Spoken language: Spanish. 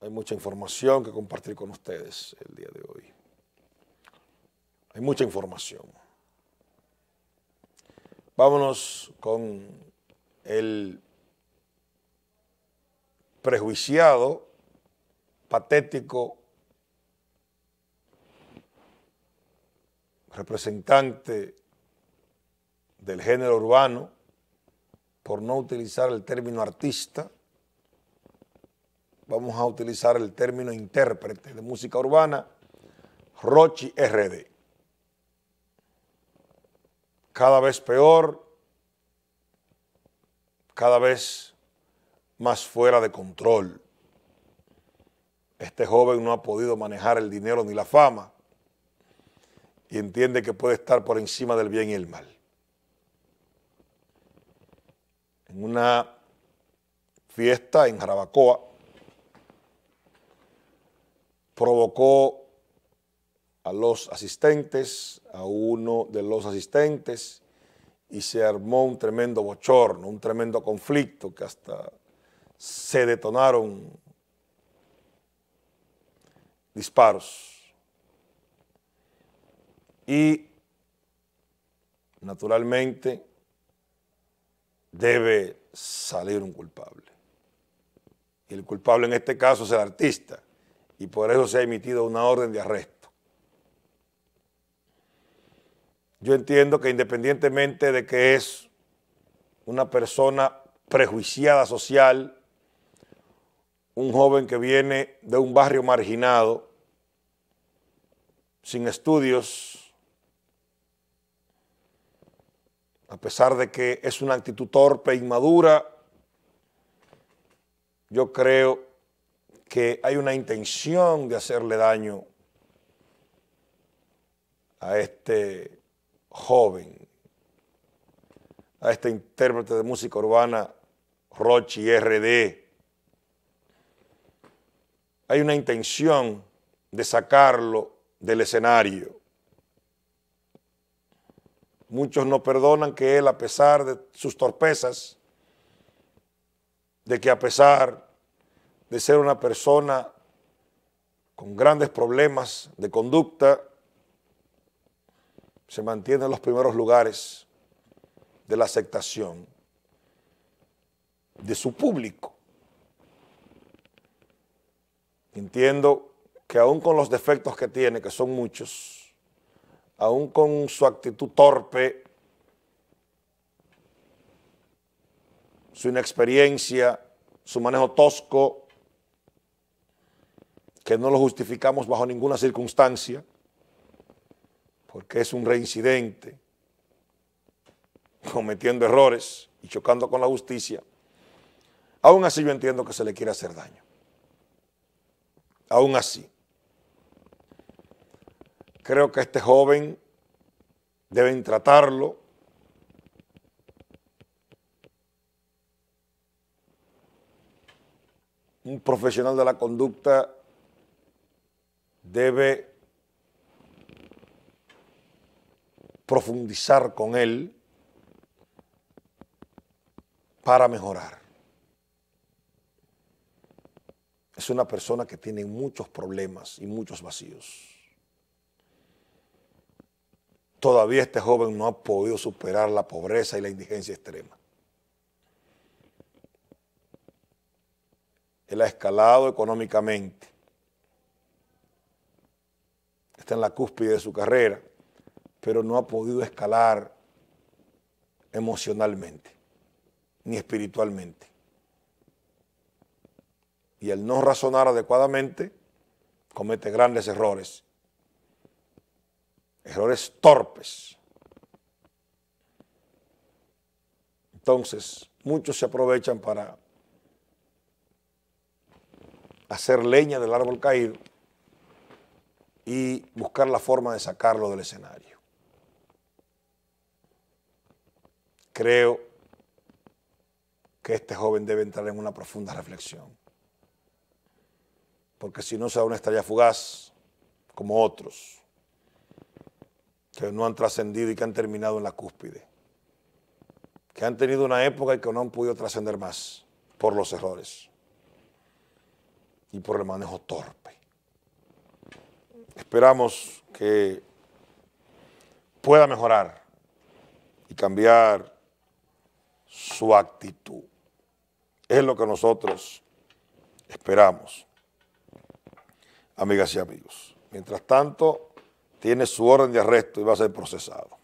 Hay mucha información que compartir con ustedes el día de hoy. Hay mucha información. Vámonos con el prejuiciado, patético, representante del género urbano, por no utilizar el término artista, vamos a utilizar el término intérprete de música urbana, Rochy RD. Cada vez peor, cada vez más fuera de control. Este joven no ha podido manejar el dinero ni la fama y entiende que puede estar por encima del bien y el mal. En una fiesta en Jarabacoa, provocó a los asistentes, a uno de los asistentes, y se armó un tremendo bochorno, un tremendo conflicto que hasta se detonaron disparos. Y naturalmente debe salir un culpable. Y el culpable en este caso es el artista, y por eso se ha emitido una orden de arresto. Yo entiendo que independientemente de que es una persona prejuiciada social, un joven que viene de un barrio marginado, sin estudios, a pesar de que es una actitud torpe e inmadura, yo creo que hay una intención de hacerle daño a este joven, a este intérprete de música urbana, Rochy RD. Hay una intención de sacarlo del escenario. Muchos no perdonan que él, a pesar de sus torpezas, de que a pesar de ser una persona con grandes problemas de conducta, se mantiene en los primeros lugares de la aceptación de su público. Entiendo que aún con los defectos que tiene, que son muchos, aún con su actitud torpe, su inexperiencia, su manejo tosco, que no lo justificamos bajo ninguna circunstancia, porque es un reincidente, cometiendo errores y chocando con la justicia, aún así yo entiendo que se le quiere hacer daño. Aún así, creo que a este joven deben tratarlo un profesional de la conducta, debe profundizar con él para mejorar. Es una persona que tiene muchos problemas y muchos vacíos. Todavía este joven no ha podido superar la pobreza y la indigencia extrema. Él ha escalado económicamente. Está en la cúspide de su carrera, pero no ha podido escalar emocionalmente, ni espiritualmente. Y al no razonar adecuadamente, comete grandes errores, errores torpes. Entonces, muchos se aprovechan para hacer leña del árbol caído y buscar la forma de sacarlo del escenario. Creo que este joven debe entrar en una profunda reflexión, porque si no será una estrella fugaz como otros que no han trascendido y que han terminado en la cúspide, que han tenido una época y que no han podido trascender más por los errores. y por el manejo torpe. Esperamos que pueda mejorar y cambiar su actitud. Es lo que nosotros esperamos, amigas y amigos. Mientras tanto, tiene su orden de arresto y va a ser procesado.